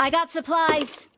I got supplies.